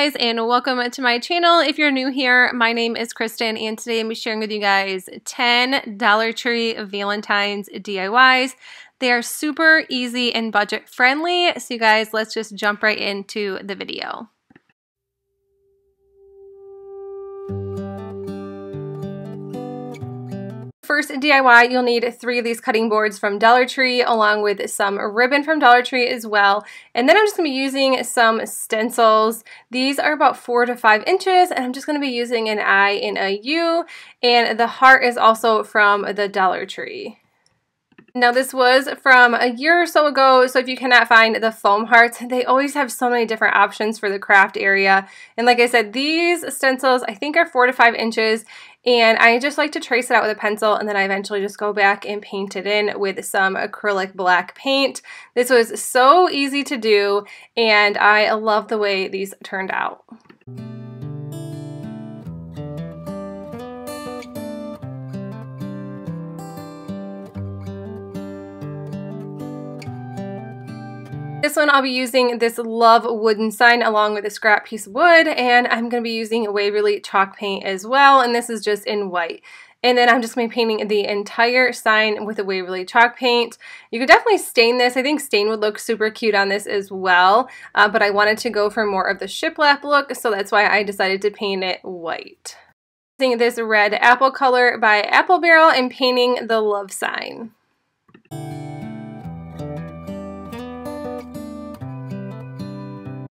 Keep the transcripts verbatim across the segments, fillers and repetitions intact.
Guys, and welcome to my channel. If you're new here, my name is Kristen and today I'm going to be sharing with you guys ten Dollar Tree Valentine's D I Ys. They are super easy and budget friendly, so you guys, let's just jump right into the video. First D I Y, you'll need three of these cutting boards from Dollar Tree along with some ribbon from Dollar Tree as well. And then I'm just going to be using some stencils. These are about four to five inches and I'm just going to be using an I and a U, and the heart is also from the Dollar Tree. Now this was from a year or so ago, so if you cannot find the foam hearts, they always have so many different options for the craft area. And like I said, these stencils I think are four to five inches and I just like to trace it out with a pencil and then I eventually just go back and paint it in with some acrylic black paint. This was so easy to do and I love the way these turned out. This one I'll be using this love wooden sign along with a scrap piece of wood, and I'm going to be using a Waverly chalk paint as well, and this is just in white. And then I'm just going to be painting the entire sign with a Waverly chalk paint. You could definitely stain this. I think stain would look super cute on this as well, uh, but I wanted to go for more of the shiplap look, so that's why I decided to paint it white. Using this red apple color by Apple Barrel and painting the love sign.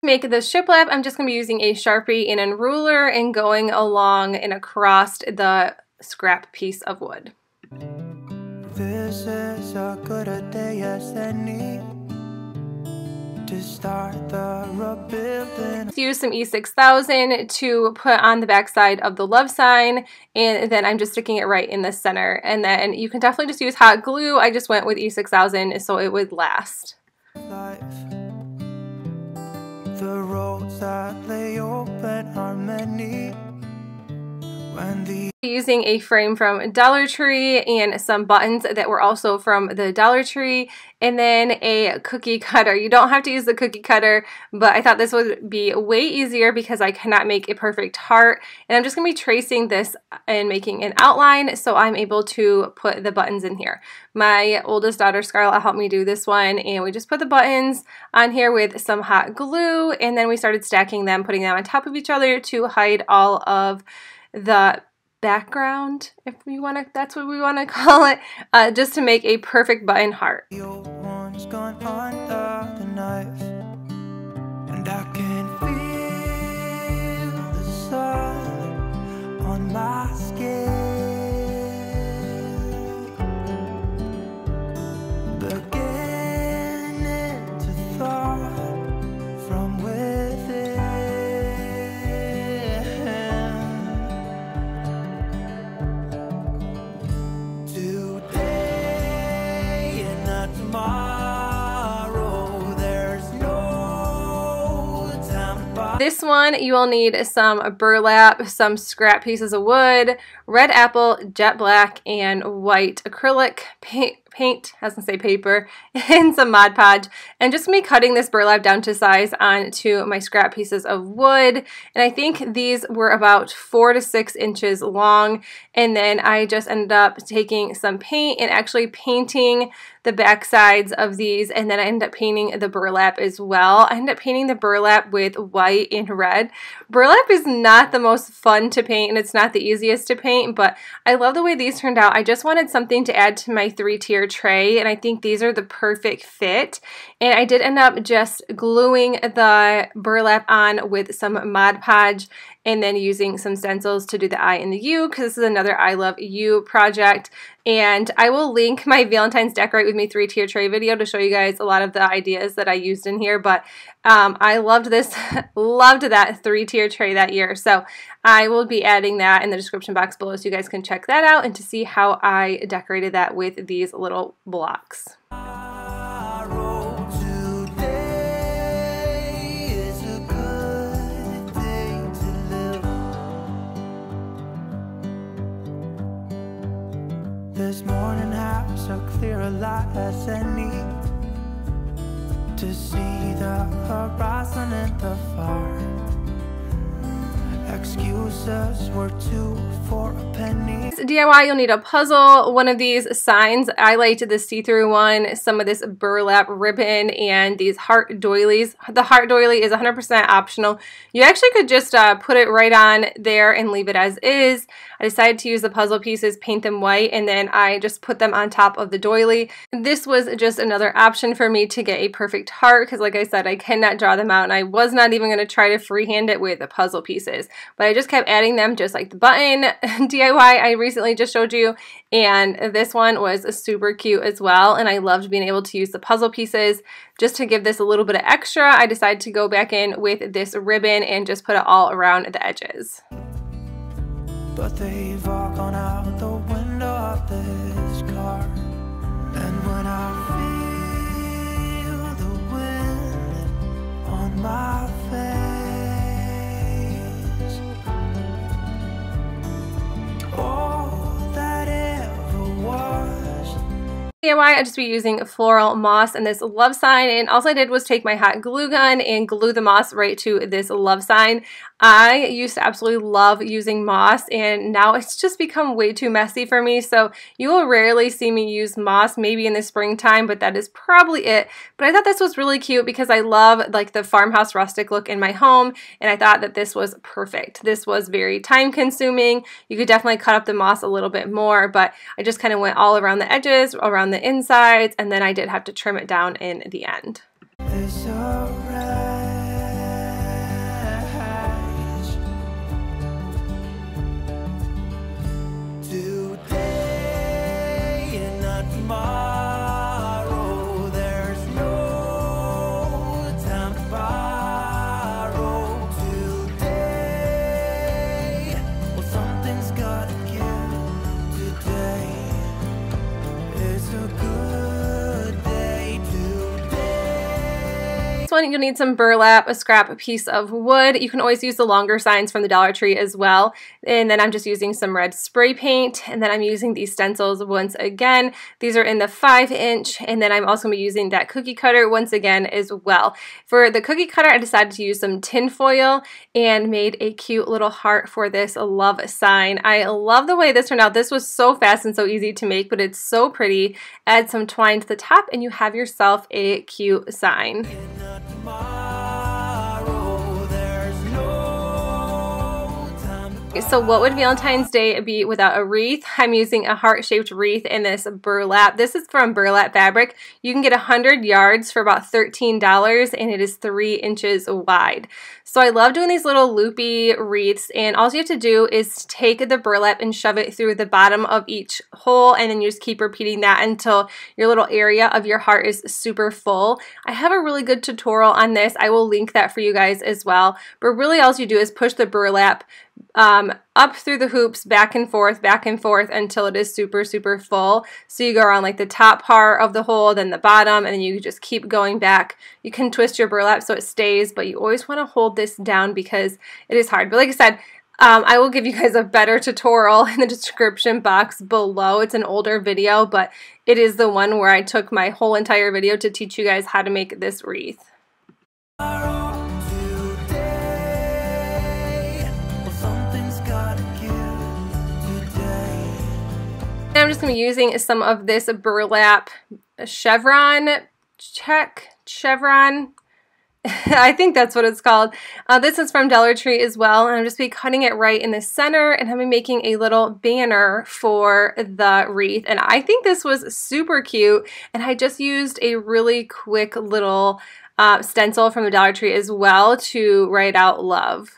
Make the shiplap, I'm just going to be using a Sharpie and a ruler and going along and across the scrap piece of wood. This is a good a day as any to start the rebuilding. Use some E six thousand to put on the back side of the love sign, and then I'm just sticking it right in the center. And then you can definitely just use hot glue. I just went with E six thousand so it would last. Life. The roads that lay open are many. When the using a frame from Dollar Tree and some buttons that were also from the Dollar Tree, and then a cookie cutter. You don't have to use the cookie cutter, but I thought this would be way easier because I cannot make a perfect heart. And I'm just going to be tracing this and making an outline so I'm able to put the buttons in here. My oldest daughter Scarlett helped me do this one, and we just put the buttons on here with some hot glue, and then we started stacking them, putting them on top of each other to hide all of the background, if we want to, that's what we want to call it, uh, just to make a perfect button heart. The old one's gone under the knife, and I can feel the sun on my skin, beginning to thaw from within. This one, you will need some burlap, some scrap pieces of wood, red apple, jet black, and white acrylic paint, paint, I was going to say paper, and some Mod Podge. And just me cutting this burlap down to size onto my scrap pieces of wood. And I think these were about four to six inches long. And then I just ended up taking some paint and actually painting the back sides of these. And then I ended up painting the burlap as well. I ended up painting the burlap with white and red. Burlap is not the most fun to paint and it's not the easiest to paint, but I love the way these turned out. I just wanted something to add to my three-tier tray, and I think these are the perfect fit. And I did end up just gluing the burlap on with some Mod Podge and then using some stencils to do the I and the U, because this is another I Love You project. And I will link my Valentine's Decorate With Me three-tier tray video to show you guys a lot of the ideas that I used in here, but um, I loved this, loved that three-tier tray that year. So I will be adding that in the description box below so you guys can check that out and to see how I decorated that with these little blocks. This morning I'm so clear a light as any to see the horizon and the far excuses were two for a penny. This D I Y, you'll need a puzzle, one of these signs. I liked the see-through one, some of this burlap ribbon, and these heart doilies. The heart doily is one hundred percent optional. You actually could just uh, put it right on there and leave it as is. I decided to use the puzzle pieces, paint them white, and then I just put them on top of the doily. This was just another option for me to get a perfect heart, because like I said, I cannot draw them out, and I was not even going to try to freehand it with the puzzle pieces. But I just kept adding them, just like the button D I Y I recently just showed you, and this one was super cute as well, and I loved being able to use the puzzle pieces. Just to give this a little bit of extra, I decided to go back in with this ribbon and just put it all around the edges. But they've all gone out the window of this car, and when I feel the wind on my face, all that ever was. D I Y, I'll just be using floral moss and this love sign, and all I did was take my hot glue gun and glue the moss right to this love sign. I used to absolutely love using moss, and now it's just become way too messy for me, so you will rarely see me use moss, maybe in the springtime, but that is probably it. But I thought this was really cute because I love like the farmhouse rustic look in my home, and I thought that this was perfect. This was very time consuming. You could definitely cut up the moss a little bit more, but I just kind of went all around the edges, around the insides, and then I did have to trim it down in the end. It's all right. You'll need some burlap, a scrap, a piece of wood. You can always use the longer signs from the Dollar Tree as well. And then I'm just using some red spray paint, and then I'm using these stencils once again. These are in the five inch, and then I'm also going to be using that cookie cutter once again as well. For the cookie cutter, I decided to use some tin foil and made a cute little heart for this love sign. I love the way this turned out. This was so fast and so easy to make, but it's so pretty. Add some twine to the top and you have yourself a cute sign. So what would Valentine's Day be without a wreath? I'm using a heart-shaped wreath in this burlap. This is from burlap fabric. You can get one hundred yards for about thirteen dollars, and it is three inches wide. So I love doing these little loopy wreaths, and all you have to do is take the burlap and shove it through the bottom of each hole, and then you just keep repeating that until your little area of your heart is super full. I have a really good tutorial on this. I will link that for you guys as well. But really all you do is push the burlap Um, up through the hoops, back and forth, back and forth until it is super, super full. So you go around like the top part of the hole, then the bottom, and then you just keep going back. You can twist your burlap so it stays, but you always want to hold this down because it is hard. But like I said, Um, I will give you guys a better tutorial in the description box below. It's an older video, but it is the one where I took my whole entire video to teach you guys how to make this wreath. I'm just going to be using some of this burlap chevron, check, chevron, I think that's what it's called. Uh, this is from Dollar Tree as well, and I'm just be cutting it right in the center, and I'm be making a little banner for the wreath, and I think this was super cute, and I just used a really quick little uh, stencil from the Dollar Tree as well to write out love.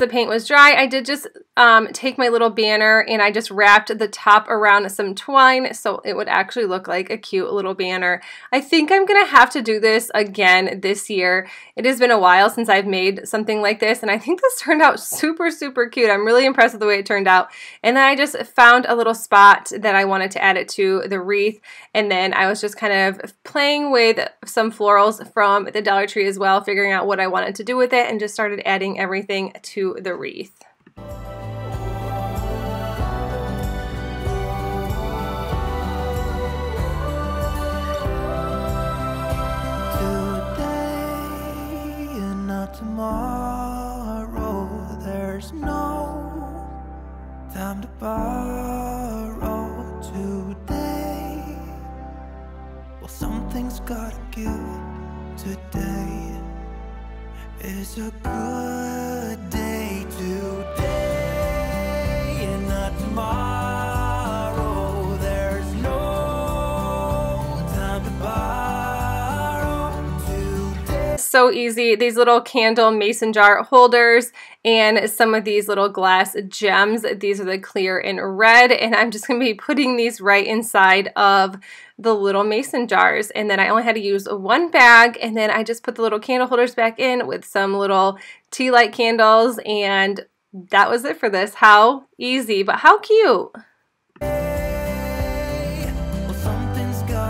The paint was dry. I did just um, take my little banner and I just wrapped the top around some twine so it would actually look like a cute little banner. I think I'm gonna have to do this again this year. It has been a while since I've made something like this, and I think this turned out super, super cute. I'm really impressed with the way it turned out. And then I just found a little spot that I wanted to add it to the wreath, and then I was just kind of playing with some florals from the Dollar Tree as well, figuring out what I wanted to do with it, and just started adding everything to the wreath. Today and not tomorrow, there's no time to borrow. Today, well, something's gotta give. Today is a good day. Today and not tomorrow. So easy. These little candle mason jar holders and some of these little glass gems. These are the clear and red, and I'm just going to be putting these right inside of the little mason jars. And then I only had to use one bag, and then I just put the little candle holders back in with some little tea light candles, and that was it for this. How easy, but how cute.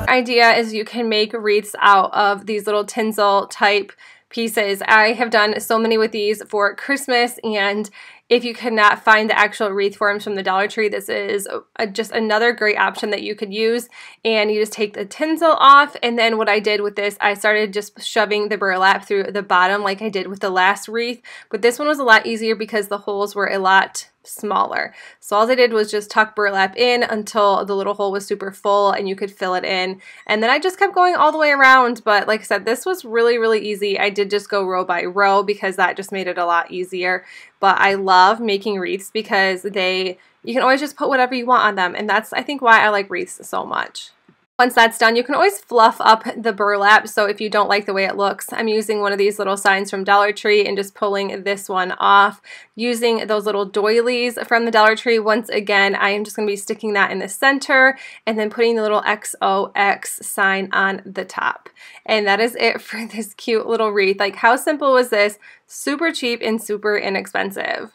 Idea is you can make wreaths out of these little tinsel type pieces. I have done so many with these for Christmas, and if you cannot find the actual wreath forms from the Dollar Tree, this is a, just another great option that you could use. And you just take the tinsel off, and then what I did with this, I started just shoving the burlap through the bottom like I did with the last wreath, but this one was a lot easier because the holes were a lot smaller. So all I did was just tuck burlap in until the little hole was super full and you could fill it in. And then I just kept going all the way around, but like I said, this was really, really easy. I did just go row by row because that just made it a lot easier. But I love making wreaths because they, you can always just put whatever you want on them. And that's, I think, why I like wreaths so much. Once that's done, you can always fluff up the burlap, so if you don't like the way it looks, I'm using one of these little signs from Dollar Tree and just pulling this one off. Using those little doilies from the Dollar Tree, once again, I am just going to be sticking that in the center and then putting the little X O X sign on the top. And that is it for this cute little wreath. Like, how simple was this? Super cheap and super inexpensive.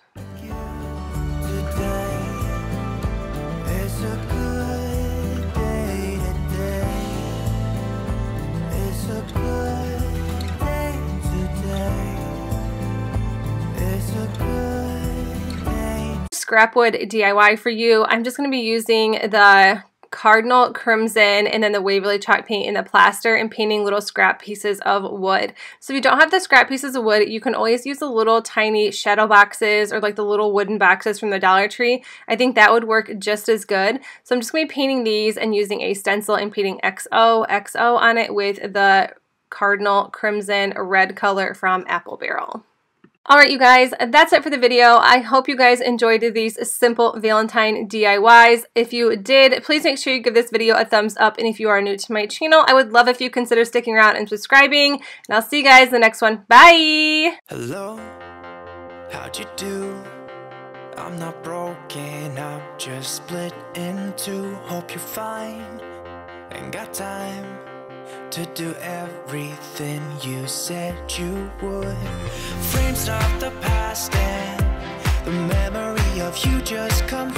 Scrapwood D I Y for you. I'm just going to be using the cardinal crimson and then the Waverly chalk paint and the plaster and painting little scrap pieces of wood. So if you don't have the scrap pieces of wood, you can always use the little tiny shadow boxes or like the little wooden boxes from the Dollar Tree. I think that would work just as good. So I'm just going to be painting these and using a stencil and painting X O X O on it with the cardinal crimson red color from Apple Barrel. Alright you guys, that's it for the video. I hope you guys enjoyed these simple Valentine D I Ys. If you did, please make sure you give this video a thumbs up, and if you are new to my channel, I would love if you consider sticking around and subscribing, and I'll see you guys in the next one. Bye! Hello, how'd you do? I'm not broken, I'm just split in two. Hope you're fine, ain't got time to do everything you said you would. Frames of the past and the memory of you just come